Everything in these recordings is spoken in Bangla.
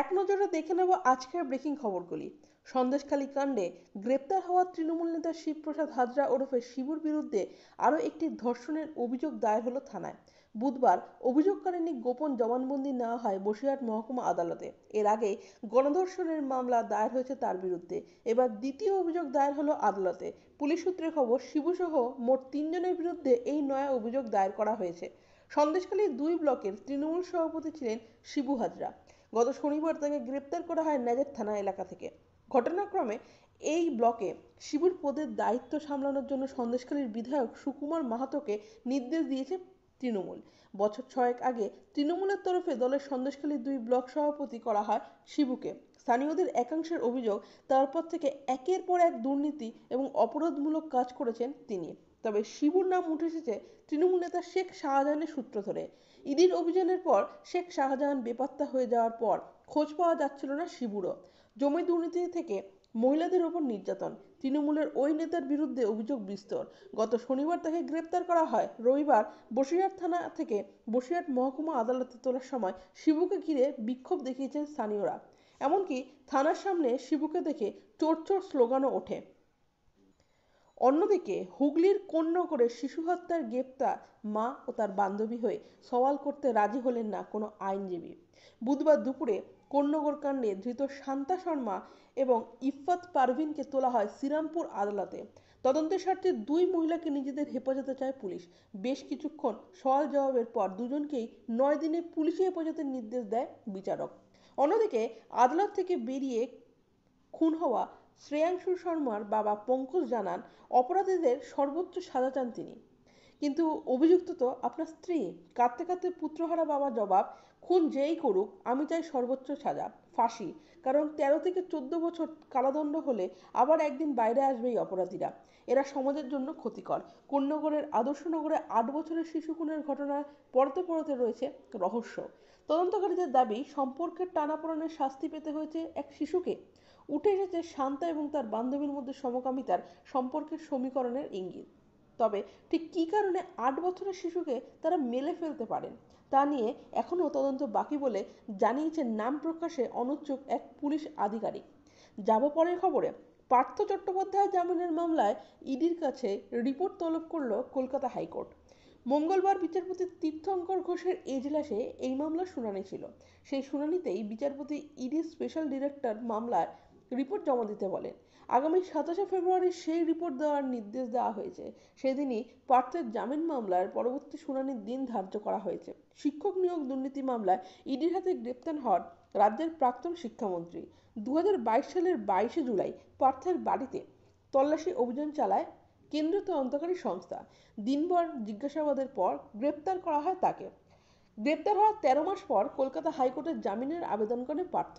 এক নজরে দেখে নেব আজকের ব্রেকিং খবরগুলি। সন্দেশখালী কাণ্ডে গ্রেপ্তার হওয়া তৃণমূল নেতা শিবপ্রসাদ হাজরা ওরফে শিবুর বিরুদ্ধে আরও একটি ধর্ষণের অভিযোগ দায়ের হলো থানায়। বুধবার অভিযোগকারিনী গোপন জবানবন্দি নেওয়া হয় বসিরহাট মহকুমা আদালতে। এর আগে গণধর্ষণের মামলা দায়ের হয়েছে তার বিরুদ্ধে। এবার দ্বিতীয় অভিযোগ দায়ের হলো আদালতে। পুলিশ সূত্রে খবর, শিবুসহ মোট 3 জনের বিরুদ্ধে এই নয়া অভিযোগ দায়ের করা হয়েছে। সন্দেশখালীর 2 ব্লকের তৃণমূল সভাপতি ছিলেন শিবু হাজরা। গত শনিবার তাকে গ্রেপ্তার করা হয় নাজের থানা এলাকা থেকে। ঘটনাক্রমে এই ব্লকে শিবুর পদের দায়িত্ব সামলানোর জন্য সন্দেশখালীর বিধায়ক সুকুমার মাহাতোকে নির্দেশ দিয়েছে তৃণমূল। বছর 6 আগে তৃণমূলের তরফে দলের সন্দেশখালীর 2 ব্লক সভাপতি করা হয় শিবুকে। স্থানীয়দের একাংশের অভিযোগ, তারপর থেকে একের পর এক দুর্নীতি এবং অপরাধমূলক কাজ করেছেন তিনি। তবে শিবুর নাম উঠে এসেছে তৃণমূল নেতা শেখ শাহজাহানের সূত্র ধরে। ইডির অভিযানের পর শেখ শাহজাহান বেপাত্তা হয়ে যাওয়ার পর খোঁজ পাওয়া যাচ্ছিল না শিবুরও। জমি দুর্নীতি থেকে মহিলাদের ওপর নির্যাতন, তৃণমূলের ওই নেতার বিরুদ্ধে অভিযোগ বিস্তর। গত শনিবার তাকে গ্রেপ্তার করা হয়। রবিবার বসিরহাট থানা থেকে বসিরহাট মহকুমা আদালতে তোলার সময় শিবুকে ঘিরে বিক্ষোভ দেখিয়েছেন স্থানীয়রা। এমনকি থানার সামনে শিবুকে দেখে চোর চোর স্লোগানও ওঠে। অন্যদিকে হুগলির কোন্নগরে শিশু হত্যার গ্রেপ্তার মা ও তার বান্ধবী হয়ে সওয়াল করতে রাজি হলেন না কোনো আইনজীবী। বুধবার দুপুরে কোন্নগর কাণ্ডে ধৃত শান্তা শর্মা এবং ইফাত পারভিনকে তোলা হয় শ্রীরামপুর আদালতে। তদন্তের স্বার্থে 2 মহিলাকে নিজেদের হেফাজতে চায় পুলিশ। বেশ কিছুক্ষণ সওয়াল জবাবের পর দুজনকেই 9 দিনের পুলিশি হেফাজতের নির্দেশ দেয় বিচারক। অন্যদিকে আদালত থেকে বেরিয়ে খুন হওয়া শ্রেয়াংশু শর্মার বাবা পঙ্কজ জানান, অপরাধীদের সর্বোচ্চ সাজা চান তিনি, কিন্তু অভিযুক্ত তো আপনার স্ত্রী। কাঁদতে কাঁদতে পুত্রহারা বাবা জবাব, খুন যেই করুক আমি চাই সর্বোচ্চ সাজা, ফাঁসি। কারণ 13 থেকে 14 বছর কারাদণ্ড হলে আবার একদিন বাইরে আসবে এই অপরাধীরা। এরা সমাজের জন্য ক্ষতিকর। কোন্নগরের আদর্শনগরে 8 বছরের শিশু খুনের ঘটনার পরতে পরতে রয়েছে রহস্য। তদন্তকারীদের দাবি, সম্পর্কের টানাপোড়েনের শাস্তি পেতে হয়েছে এক শিশুকে। উঠে এসেছে শান্তা এবং তার বান্ধবীর মধ্যে সমকামিতার সম্পর্কের সমীকরণের ইঙ্গিত। তবে ঠিক কী কারণে 8 বছরের শিশুকে তারা মেলে ফেলতে পারেন তা নিয়ে এখনও তদন্ত বাকি বলে জানিয়েছেন নাম প্রকাশে অনুচ্ছুক এক পুলিশ আধিকারিক। যাব পরের খবরে। পার্থ চট্টোপাধ্যায় জামিনের মামলায় ইডির কাছে রিপোর্ট তলব করল কলকাতা হাইকোর্ট। মঙ্গলবার বিচারপতি তীর্থঙ্কর ঘোষের এজলাসে এই মামলার শুনানি ছিল। সেই শুনানিতেই বিচারপতি ইডির স্পেশাল ডিরেক্টর মামলায় রিপোর্ট জমা দিতে বলেন। আগামী 27 ফেব্রুয়ারি সেই রিপোর্ট দেওয়ার নির্দেশ দেওয়া হয়েছে। সেদিনই পার্থের জামিন মামলার পরবর্তী শুনানির দিন ধার্য করা হয়েছে। শিক্ষক নিয়োগ দুর্নীতি মামলায় ইডির হাতে গ্রেপ্তার হন রাজ্যের প্রাক্তন শিক্ষামন্ত্রী। 2022 সালের 22 জুলাই পার্থের বাড়িতে তল্লাশি অভিযান চালায় কেন্দ্রীয় তদন্তকারী সংস্থা। দিনভর জিজ্ঞাসাবাদের পর গ্রেপ্তার করা হয় তাকে। গ্রেপ্তার হওয়ার 13 মাস পর কলকাতা হাইকোর্টের জামিনের আবেদন করে পার্থ,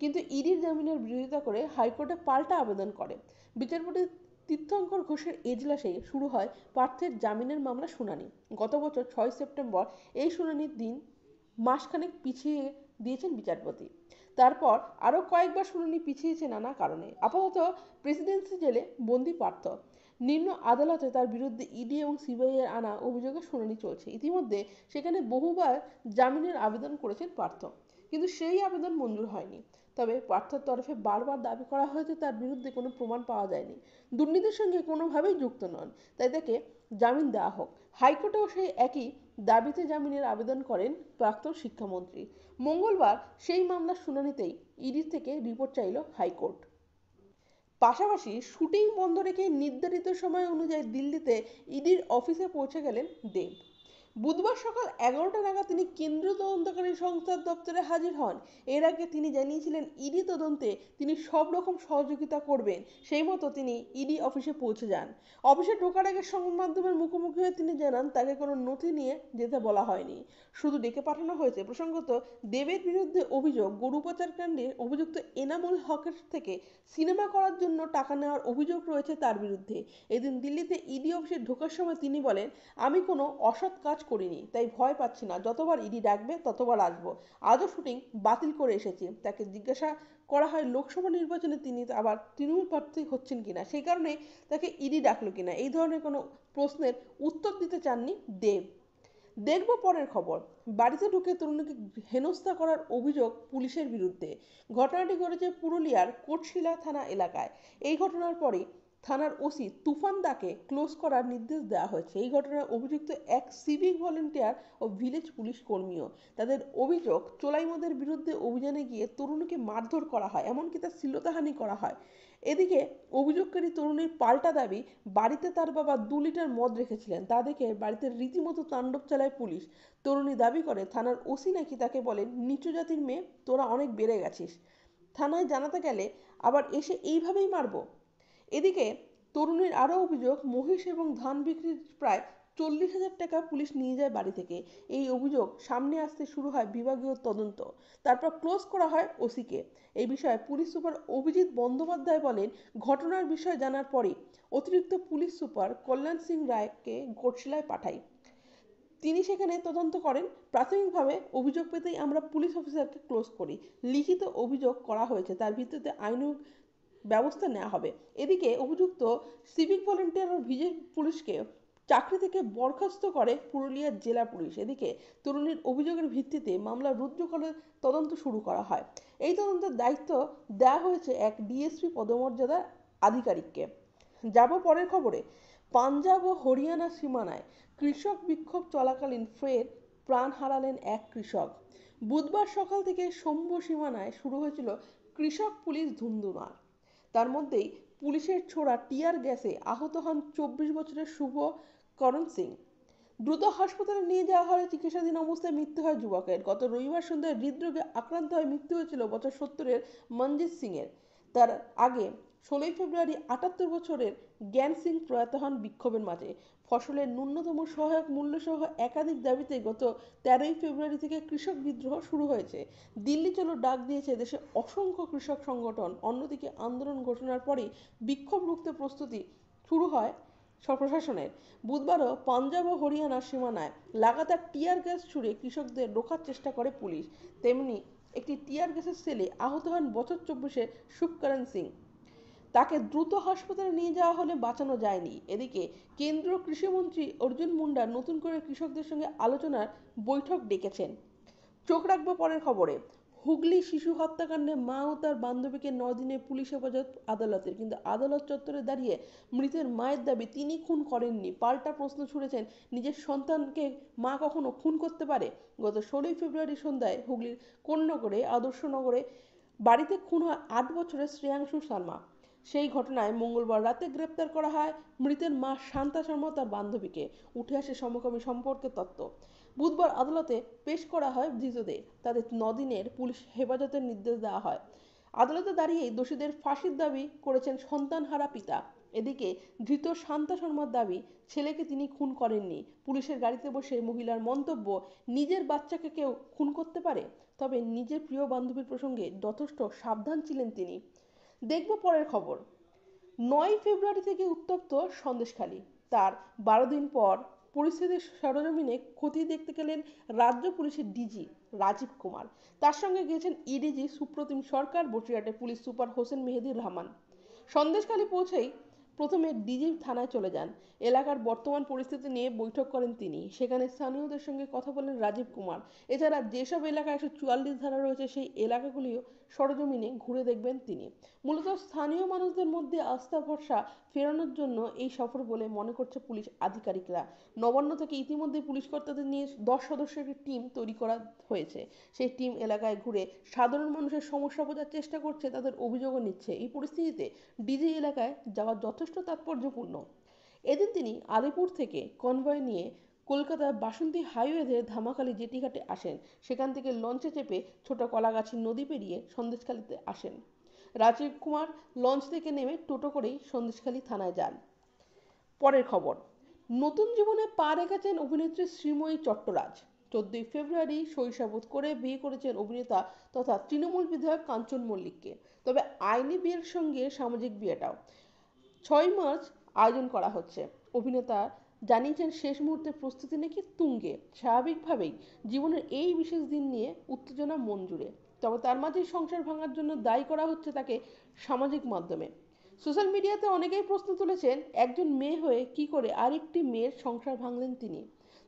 কিন্তু ইডির জামিনের বিরোধিতা করে হাইকোর্টে পাল্টা আবেদন করে। বিচারপতি তীর্থঙ্কর ঘোষের এজলাসে শুরু হয় পার্থের জামিনের মামলা শুনানি। গত বছর 6 সেপ্টেম্বর এই শুনানির দিন মাসখানেক পিছিয়ে দিয়েছেন বিচারপতি। তারপর আরও কয়েকবার শুনানি পিছিয়েছে নানা কারণে। আপাতত প্রেসিডেন্সি জেলে বন্দি পার্থ। নিম্ন আদালতে তার বিরুদ্ধে ইডি এবং সিবিআইয়ের আনা অভিযোগের শুনানি চলছে। ইতিমধ্যে সেখানে বহুবার জামিনের আবেদন করেছেন পার্থ, কিন্তু সেই আবেদন মঞ্জুর হয়নি। তবে পার্থর তরফে বারবার দাবি করা হয়েছে তার বিরুদ্ধে কোনো প্রমাণ পাওয়া যায়নি, দুর্নীতির সঙ্গে কোনোভাবেই যুক্ত নন, তাই তাকে জামিন দেওয়া হোক। হাইকোর্টেও সেই একই দাবিতে জামিনের আবেদন করেন প্রাক্তন শিক্ষামন্ত্রী। মঙ্গলবার সেই মামলার শুনানিতেই ইডির থেকে রিপোর্ট চাইল হাইকোর্ট। পাশাপাশি শুটিং বন্ধ রেখে নির্ধারিত সময় অনুযায়ী দিল্লিতে ইডির অফিসে পৌঁছে গেলেন দেব। বুধবার সকাল 11টা নাগাদ তিনি কেন্দ্রীয় তদন্তকারী সংস্থার দপ্তরে হাজির হন। এর আগে তিনি জানিয়েছিলেন ইডি তদন্তে তিনি সব রকম সহযোগিতা করবেন। সেই মতো তিনি ইডি অফিসে পৌঁছে যান। অফিসে ঢোকার আগে সংবাদ মাধ্যমের মুখোমুখি হয়ে তিনি জানান, তাকে কোনো নথি নিয়ে যেতে বলা হয়নি, শুধু ডেকে পাঠানো হয়েছে। প্রসঙ্গত, দেবের বিরুদ্ধে অভিযোগ গরু পাচারকাণ্ডে অভিযুক্ত এনামুল হকের থেকে সিনেমা করার জন্য টাকা নেওয়ার অভিযোগ রয়েছে তার বিরুদ্ধে। এদিন দিল্লিতে ইডি অফিসে ঢোকার সময় তিনি বলেন, আমি কোনো অসৎ কাজ করিনি, তাই ভয় পাচ্ছি না। যতবার ইডি ডাকবে ততবার আসবো। আজও শুটিং বাতিল করে এসেছি। তাকে জিজ্ঞাসা করা হয় লোকসভা নির্বাচনে তিনি আবার তৃণমূল প্রার্থী হচ্ছেন কিনা, সেই কারণে তাকে ইডি ডাকলো কিনা, এই ধরনের কোনো প্রশ্নের উত্তর দিতে চাননি দেব। দেখব পরের খবর। বাড়িতে ঢুকে তরুণীকে হেনস্থা করার অভিযোগ পুলিশের বিরুদ্ধে। ঘটনাটি ঘটেছে পুরুলিয়ার কোটশিলা থানা এলাকায়। এই ঘটনার পরে থানার ওসি তুফান দাকে ক্লোজ করার নির্দেশ দেওয়া হয়েছে। এই ঘটনায় অভিযুক্ত এক সিভিক ভলেন্টিয়ার ও ভিলেজ পুলিশ কর্মীও। তাদের অভিযোগ, চোলাইমদের বিরুদ্ধে অভিযানে গিয়ে তরুণীকে মারধর করা হয়, এমনকি তার শ্লীলতাহানি করা হয়। এদিকে অভিযোগকারী তরুণীর পাল্টা দাবি, বাড়িতে তার বাবা 2 লিটার মদ রেখেছিলেন, তা দেখে বাড়িতে রীতিমতো তাণ্ডব চালায় পুলিশ। তরুণী দাবি করে থানার ওসি নাকি তাকে বলেন, নিচু জাতির মেয়ে, তোরা অনেক বেড়ে গেছিস, থানায় জানাতে গেলে আবার এসে এইভাবেই মারবো। এদিকে তরুণীর আরও অভিযোগ, মহিষ এবং ধান বিক্রির প্রায় 40,000 টাকা পুলিশ নিয়ে যায় বাড়ি থেকে। এই অভিযোগ সামনে আসতে শুরু হয় বিভাগীয় তদন্ত, তারপর ক্লোজ করা হয় ওসিকে। এই বিষয়ে পুলিশ সুপার অভিজিৎ বন্দ্যোপাধ্যায় বলেন, ঘটনার বিষয় জানার পরে অতিরিক্ত পুলিশ সুপার কল্যাণ সিং রায়কে কোটশিলায় পাঠায়। তিনি সেখানে তদন্ত করেন। প্রাথমিকভাবে অভিযোগ পেতেই আমরা পুলিশ অফিসারকে ক্লোজ করি। লিখিত অভিযোগ করা হয়েছে, তার ভিত্তিতে আইনি ব্যবস্থা নেওয়া হবে। এদিকে অভিযুক্ত সিভিক ভলেন্টিয়ার ও ভিলেজ পুলিশকে চাকরি থেকে বরখাস্ত করে পুরুলিয়ার জেলা পুলিশ। এদিকে তরুণীর অভিযোগের ভিত্তিতে মামলা রুজু করে তদন্ত শুরু করা হয়। এই তদন্তের দায়িত্ব দেওয়া হয়েছে এক ডিএসপি পদমর্যাদার আধিকারিককে। যাব পরের খবরে। পাঞ্জাব ও হরিয়ানা সীমানায় কৃষক বিক্ষোভ চলাকালীন ফের প্রাণ হারালেন এক কৃষক। বুধবার সকাল থেকে সৌম্য সীমানায় শুরু হয়েছিল কৃষক পুলিশ ধুমধুমার। তার মধ্যেই পুলিশের ছোড়া টিয়ার গ্যাসে আহত হন 24 বছরের শুভকরণ সিং। দ্রুত হাসপাতালে নিয়ে যাওয়া হলে চিকিৎসাধীন অবস্থায় মৃত্যু হয় যুবকের। গত রবিবার সন্ধ্যায় হৃদরোগে আক্রান্ত হয়ে মৃত্যু হয়েছিল বছর 70-এর মনজিৎ সিংয়ের। তার আগে 16 ফেব্রুয়ারি 78 বছরের জ্ঞান সিং প্রয়াত হন বিক্ষোভের মাঝে। ফসলের ন্যূনতম সহায়ক মূল্যসহ একাধিক দাবিতে গত 13 ফেব্রুয়ারি থেকে কৃষক বিদ্রোহ শুরু হয়েছে। দিল্লি চলো ডাক দিয়েছে দেশে অসংখ্য কৃষক সংগঠন। অন্যদিকে আন্দোলন ঘোষণার পরে বিক্ষোভ রুখতে প্রস্তুতি শুরু হয় প্রশাসনের। বুধবারও পাঞ্জাব ও হরিয়ানার সীমানায় লাগাতার টিয়ার গ্যাস ছুড়ে কৃষকদের রোখার চেষ্টা করে পুলিশ। তেমনি একটি টিয়ার গ্যাসের সেলে আহত হন বছর 24-এর শুভকরণ সিং। তাকে দ্রুত হাসপাতালে নিয়ে যাওয়া হলে বাঁচানো যায়নি। এদিকে কেন্দ্রীয় কৃষিমন্ত্রী অর্জুন মুন্ডা নতুন করে কৃষকদের সঙ্গে আলোচনার বৈঠক ডেকেছেন। চোখ রাখবো পরের খবরে। হুগলি শিশু হত্যাকাণ্ডে মা ও তার বান্ধবীকে 9 দিনের পুলিশ হেফাজত আদালতের। কিন্তু আদালত চত্বরে দাঁড়িয়ে মৃতের মায়ের দাবি, তিনি খুন করেননি। পাল্টা প্রশ্ন ছুড়েছেন, নিজের সন্তানকে মা কখনো খুন করতে পারে? গত 16 ফেব্রুয়ারি সন্ধ্যায় হুগলির কোন্নগরে আদর্শনগরে বাড়িতে খুন হয় 8 বছরের শ্রেয়াংশু শর্মা। সেই ঘটনায় মঙ্গলবার রাতে গ্রেপ্তার করা হয় মৃতের মা শান্তা শর্মা তার বান্ধবীকে। উঠে আসে সমকামী সম্পর্কের তত্ত্ব। বুধবার আদালতে পেশ করা হয় ধৃতদের। তাদের 9 দিনের পুলিশ হেফাজতের নির্দেশ দেওয়া হয়। আদালতে দাঁড়িয়েই দোষীদের ফাঁসির দাবি করেছেন সন্তানহারা পিতা। এদিকে ধৃত শান্তা শর্মার দাবি, ছেলেকে তিনি খুন করেননি। পুলিশের গাড়িতে বসে মহিলার মন্তব্য, নিজের বাচ্চাকে কেউ খুন করতে পারে? তবে নিজের প্রিয় বান্ধবীর প্রসঙ্গে যথেষ্ট সাবধান ছিলেন তিনি। দেখব পরের খবর। 9 ফেব্রুয়ারি থেকে উত্তপ্ত সন্দেশখালী। তার 12 দিন পর পরিস্থিতির সরজমিনে ক্ষতি দেখতে গেলেন রাজ্য পুলিশের ডিজি রাজীব কুমার। তার সঙ্গে গিয়েছেন ইডিজি সুপ্রতিম সরকার, বসিরহাটে পুলিশ সুপার হোসেন মেহেদী রহমান। সন্দেশখালী পৌঁছেই প্রথমে ডিজি থানায় চলে যান। এলাকার বর্তমান পরিস্থিতি নিয়ে বৈঠক করেন তিনি। সেখানে স্থানীয়দের সঙ্গে কথা বলেন রাজীব কুমার। এছাড়া যেসব এলাকায় 144 ধারা রয়েছে, সেই এলাকাগুলিও সরজমিনে ঘুরে দেখবেন তিনি। মূলত স্থানীয় মানুষদের মধ্যে আস্থা ভরসা ফেরানোর জন্য এই সফর বলে মনে করছে পুলিশ আধিকারিকরা। নবান্ন থেকে ইতিমধ্যে পুলিশ কর্তাদের নিয়ে 10 সদস্যের একটি টিম তৈরি করা হয়েছে। সেই টিম এলাকায় ঘুরে সাধারণ মানুষের সমস্যা বোঝার চেষ্টা করছে, তাদের অভিযোগও নিচ্ছে। এই পরিস্থিতিতে ডিজি এলাকায় যাওয়া যথেষ্ট তাৎপর্যপূর্ণ। এদিন তিনি আলিপুর থেকে কনভয় নিয়ে কলকাতার বাসন্তী হাইওয়ে ধরে ধামাখালি জেটিঘাটে আসেন। সেখান থেকে লঞ্চে চেপে ছোট কলাগাছি নদী পেরিয়ে সন্দেশখালীতে আসেন। রাজীব কুমার লঞ্চ থেকে নেমে টোটো করেই সন্দেশখালী থানায় যান। পরের খবর। নতুন জীবনে পা রেখেছেন অভিনেত্রী শ্রীময়ী চট্টরাজ। 14 ফেব্রুয়ারি শৈশাবোধ করে বিয়ে করেছেন অভিনেতা তথা তৃণমূল বিধায়ক কাঞ্চন মল্লিককে। তবে আইনি বিয়ের সঙ্গে সামাজিক বিয়েটাও 6 মার্চ আয়োজন করা হচ্ছে। অভিনেতা জানিয়েছেন, শেষ মুহূর্তে প্রস্তুতি নাকি তুঙ্গে। স্বাভাবিকভাবেই জীবনের এই বিশেষ দিন নিয়ে উত্তেজনা মন জুড়ে। তবে তার মাঝেই সংসার ভাঙার জন্য দায়ী করা হচ্ছে তাকে সামাজিক মাধ্যমে। সোশ্যাল মিডিয়াতে অনেকেই প্রশ্ন তুলেছেন, একজন মেয়ে হয়ে কি করে আরেকটি মেয়ের সংসার ভাঙলেন তিনি।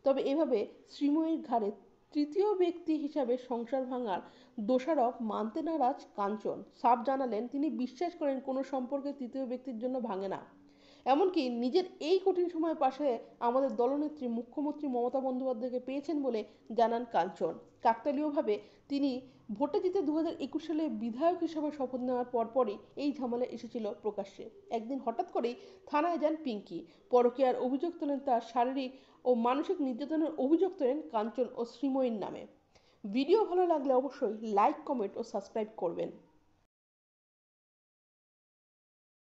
তবে এভাবে শ্রীময়ীর ঘাড়ে তৃতীয় ব্যক্তি হিসাবে সংসার ভাঙার দোষারোপ মানতে নারাজ কাঞ্চন। সাফ জানালেন তিনি বিশ্বাস করেন কোনো সম্পর্কে তৃতীয় ব্যক্তির জন্য ভাঙে না। এমনকি নিজের এই কঠিন সময়ের পাশে আমাদের দলনেত্রী মুখ্যমন্ত্রী মমতা বন্দ্যোপাধ্যায়কে পেয়েছেন বলে জানান কাঞ্চন। কাকতালীয়ভাবে তিনি ভোটে জিতে 2021 সালে বিধায়ক হিসাবে শপথ নেওয়ার পরপরই এই ঝামেলা এসেছিল প্রকাশ্যে। একদিন হঠাৎ করেই থানায় যান পিঙ্কি। পরকীয়ার অভিযোগ তোলেন তার শারীরিক ও মানসিক নির্যাতনের অভিযোগ তোলেন কাঞ্চন ও শ্রীময়ীর নামে। ভিডিও ভালো লাগলে অবশ্যই লাইক, কমেন্ট ও সাবস্ক্রাইব করবেন।